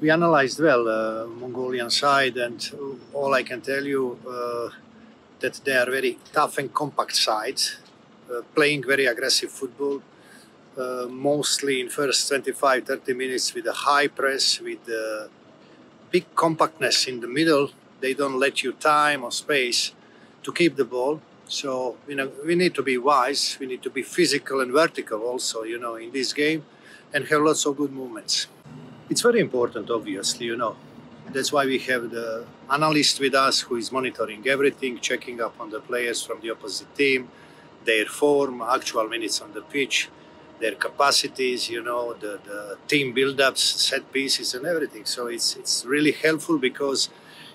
We analyzed well Mongolian side, and all I can tell you that they are very tough and compact sides, playing very aggressive football, mostly in first 25-30 minutes with a high press, with big compactness in the middle. They don't let you time or space to keep the ball. So, you know, we need to be wise, we need to be physical and vertical also, you know, in this game, and have lots of good movements. It's very important, obviously, you know. That's why we have the analyst with us who is monitoring everything, checking up on the players from the opposite team, their form, actual minutes on the pitch, their capacities, you know, the team build-ups, set pieces and everything. So it's really helpful, because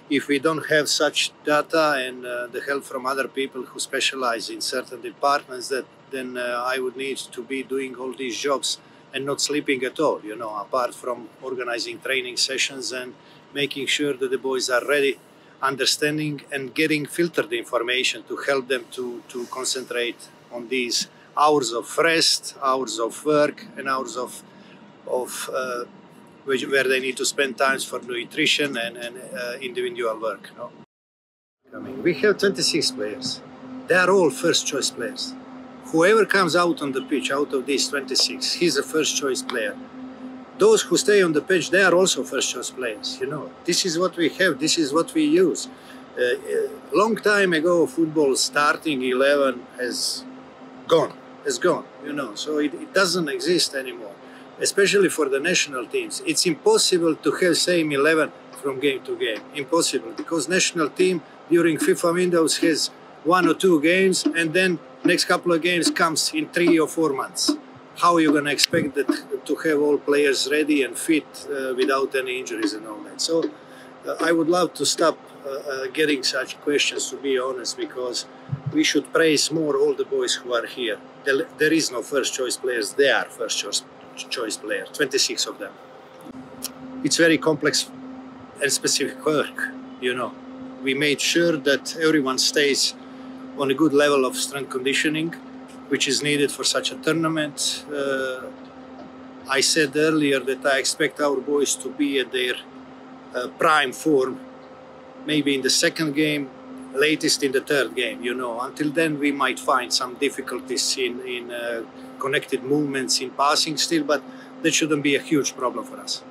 if we don't have such data and the help from other people who specialize in certain departments, that then I would need to be doing all these jobs and not sleeping at all, you know, apart from organizing training sessions and making sure that the boys are ready, understanding and getting filtered information to help them to concentrate on these hours of rest, hours of work, and hours of where they need to spend time for nutrition and individual work. No? I mean, we have 26 players. They are all first-choice players. Whoever comes out on the pitch out of these 26, he's a first-choice player. Those who stay on the pitch, they are also first-choice players. You know, this is what we have. This is what we use. Long time ago, football starting 11 has gone. You know, so it doesn't exist anymore. Especially for the national teams, it's impossible to have same 11 from game to game. Impossible, because national team during FIFA windows has 1 or 2 games, and then next couple of games comes in 3 or 4 months. How are you going to expect that to have all players ready and fit without any injuries and all that? So I would love to stop getting such questions, to be honest, because we should praise more all the boys who are here. There is no first choice players, they are first choice player, 26 of them. It's very complex and specific work, you know. We made sure that everyone stays on a good level of strength conditioning, which is needed for such a tournament. I said earlier that I expect our boys to be at their prime form, maybe in the second game, latest in the third game, you know. Until then, we might find some difficulties in connected movements in passing still, but that shouldn't be a huge problem for us.